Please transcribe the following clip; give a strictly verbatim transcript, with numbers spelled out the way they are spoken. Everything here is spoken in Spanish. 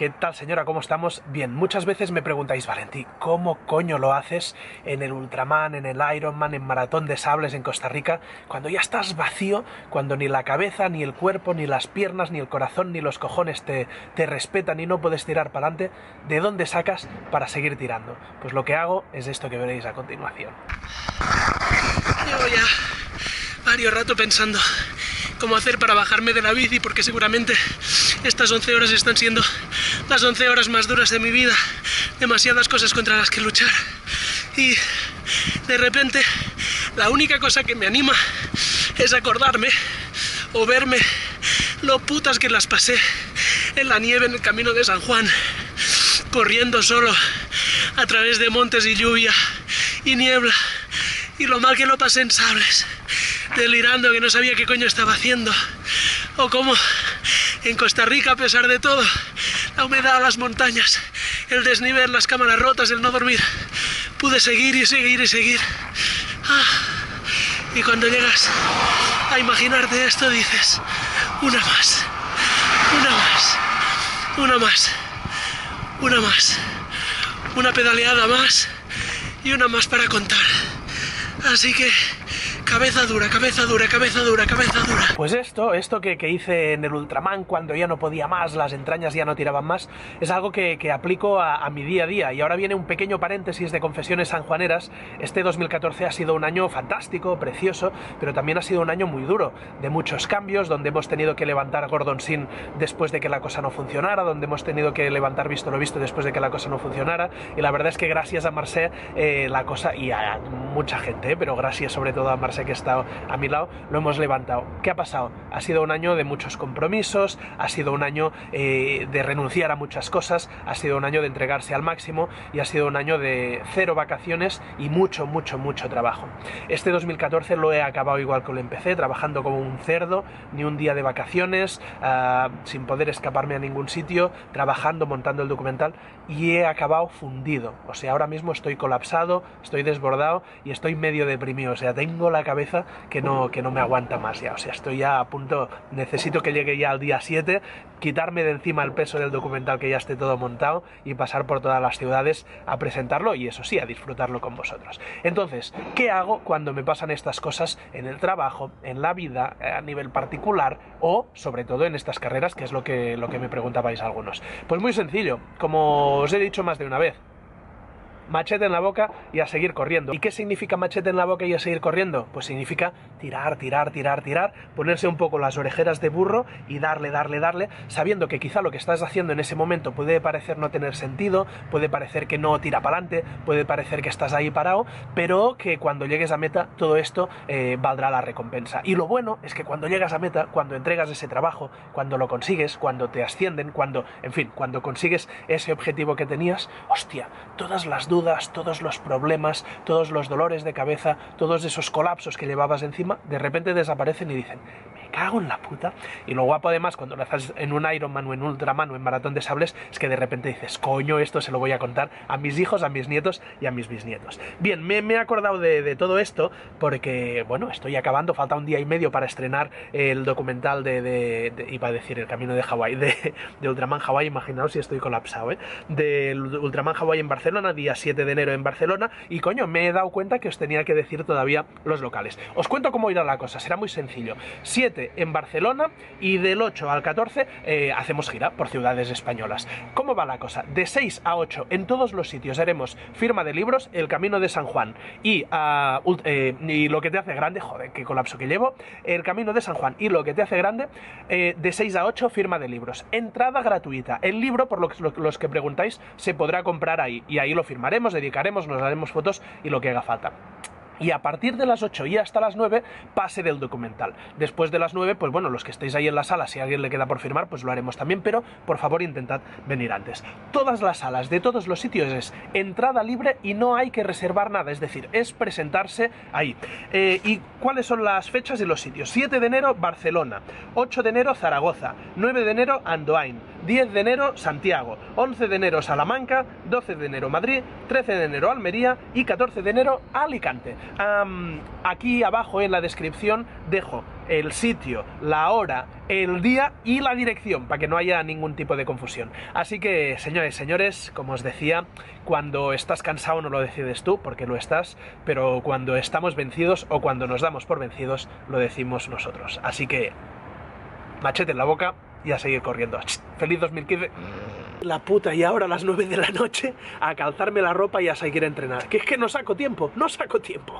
¿Qué tal, señora? ¿Cómo estamos? Bien, muchas veces me preguntáis, Valentí, ¿cómo coño lo haces en el Ultraman, en el Ironman, en Maratón de Sables en Costa Rica, cuando ya estás vacío, cuando ni la cabeza, ni el cuerpo, ni las piernas, ni el corazón, ni los cojones te, te respetan y no puedes tirar para adelante? ¿De dónde sacas para seguir tirando? Pues lo que hago es esto que veréis a continuación. Llevo ya varios rato pensando cómo hacer para bajarme de la bici, porque seguramente estas once horas están siendo las once horas más duras de mi vida, demasiadas cosas contra las que luchar, y de repente la única cosa que me anima es acordarme o verme lo putas que las pasé en la nieve en el camino de San Juan, corriendo solo a través de montes y lluvia y niebla, y lo mal que lo pasé en Sables, delirando que no sabía qué coño estaba haciendo, o cómo en Costa Rica, a pesar de todo, la humedad, las montañas, el desnivel, las cámaras rotas, el no dormir, pude seguir y seguir y seguir. Ah, y cuando llegas a imaginarte esto dices, una más, una más, una más, una más, una pedaleada más y una más para contar. Así que cabeza dura, cabeza dura, cabeza dura, cabeza dura. Pues esto, esto que, que hice en el Ultraman cuando ya no podía más, las entrañas ya no tiraban más, es algo que, que aplico a, a mi día a día. Y ahora viene un pequeño paréntesis de confesiones sanjuaneras. Este dos mil catorce ha sido un año fantástico, precioso, pero también ha sido un año muy duro, de muchos cambios, donde hemos tenido que levantar Gordon Sin después de que la cosa no funcionara, donde hemos tenido que levantar Visto lo Visto después de que la cosa no funcionara. Y la verdad es que gracias a Marcela, eh, la cosa, y a mucha gente, eh, pero gracias sobre todo a Marcela, que está a mi lado, lo hemos levantado. ¿Qué ha pasado? Ha sido un año de muchos compromisos, ha sido un año eh, de renunciar a muchas cosas, ha sido un año de entregarse al máximo y ha sido un año de cero vacaciones y mucho, mucho, mucho trabajo. Este dos mil catorce lo he acabado igual que lo empecé, trabajando como un cerdo, ni un día de vacaciones, uh, sin poder escaparme a ningún sitio, trabajando, montando el documental, y he acabado fundido. O sea, ahora mismo estoy colapsado, estoy desbordado y estoy medio deprimido. O sea, tengo la cabeza que no, que no me aguanta más ya. O sea, estoy ya a punto, necesito que llegue ya al día siete, quitarme de encima el peso del documental, que ya esté todo montado, y pasar por todas las ciudades a presentarlo y, eso sí, a disfrutarlo con vosotros. Entonces, ¿qué hago cuando me pasan estas cosas en el trabajo, en la vida, a nivel particular o, sobre todo, en estas carreras, que es lo que, lo que me preguntabais algunos? Pues muy sencillo, como os he dicho más de una vez, machete en la boca y a seguir corriendo. ¿Y qué significa machete en la boca y a seguir corriendo? Pues significa tirar, tirar, tirar, tirar, ponerse un poco las orejeras de burro y darle, darle, darle, sabiendo que quizá lo que estás haciendo en ese momento puede parecer no tener sentido, puede parecer que no tira para adelante, puede parecer que estás ahí parado, pero que cuando llegues a meta todo esto eh, valdrá la recompensa. Y lo bueno es que cuando llegas a meta, cuando entregas ese trabajo, cuando lo consigues, cuando te ascienden, cuando, en fin, cuando consigues ese objetivo que tenías, hostia, todas las dudas, todos los problemas, todos los dolores de cabeza, todos esos colapsos que llevabas encima, de repente desaparecen y dicen, me cago en la puta. Y lo guapo, además, cuando lo haces en un Ironman o en Ultraman o en Maratón de Sables, es que de repente dices, coño, esto se lo voy a contar a mis hijos, a mis nietos y a mis bisnietos. Bien, me, me he acordado de, de todo esto porque, bueno, estoy acabando, falta un día y medio para estrenar el documental de, de, de iba a decir, el camino de Hawaii, de, de Ultraman Hawaii, imaginaos si estoy colapsado, ¿eh? De Ultraman Hawaii en Barcelona, día siete de enero en Barcelona, y coño, me he dado cuenta que os tenía que decir todavía los locales. Os cuento cómo irá la cosa, será muy sencillo. siete en Barcelona, y del ocho al catorce eh, hacemos gira por ciudades españolas. ¿Cómo va la cosa? De seis a ocho en todos los sitios haremos firma de libros, el camino de San Juan y, uh, uh, eh, y lo que te hace grande, joder, qué colapso que llevo, el camino de San Juan y lo que te hace grande, eh, de seis a ocho firma de libros, entrada gratuita. El libro, por lo que, lo, los que preguntáis, se podrá comprar ahí, y ahí lo firmaré, dedicaremos, nos haremos fotos y lo que haga falta. Y a partir de las ocho y hasta las nueve, pase del documental. Después de las nueve, pues bueno, los que estéis ahí en la sala, si a alguien le queda por firmar, pues lo haremos también, pero por favor intentad venir antes. Todas las salas de todos los sitios es entrada libre y no hay que reservar nada, es decir, es presentarse ahí. Eh, ¿Y cuáles son las fechas y los sitios? siete de enero, Barcelona. ocho de enero, Zaragoza. nueve de enero, Andoain. diez de enero Santiago, once de enero Salamanca, doce de enero Madrid, trece de enero Almería y catorce de enero Alicante. Um, aquí abajo en la descripción dejo el sitio, la hora, el día y la dirección, para que no haya ningún tipo de confusión. Así que, señores, señores, como os decía, cuando estás cansado no lo decides tú, porque lo estás, pero cuando estamos vencidos o cuando nos damos por vencidos, lo decimos nosotros. Así que, machete en la boca y a seguir corriendo. ¡Feliz dos mil quince! La puta, y ahora a las nueve de la noche a calzarme la ropa y a seguir a entrenar. Que es que no saco tiempo, no saco tiempo.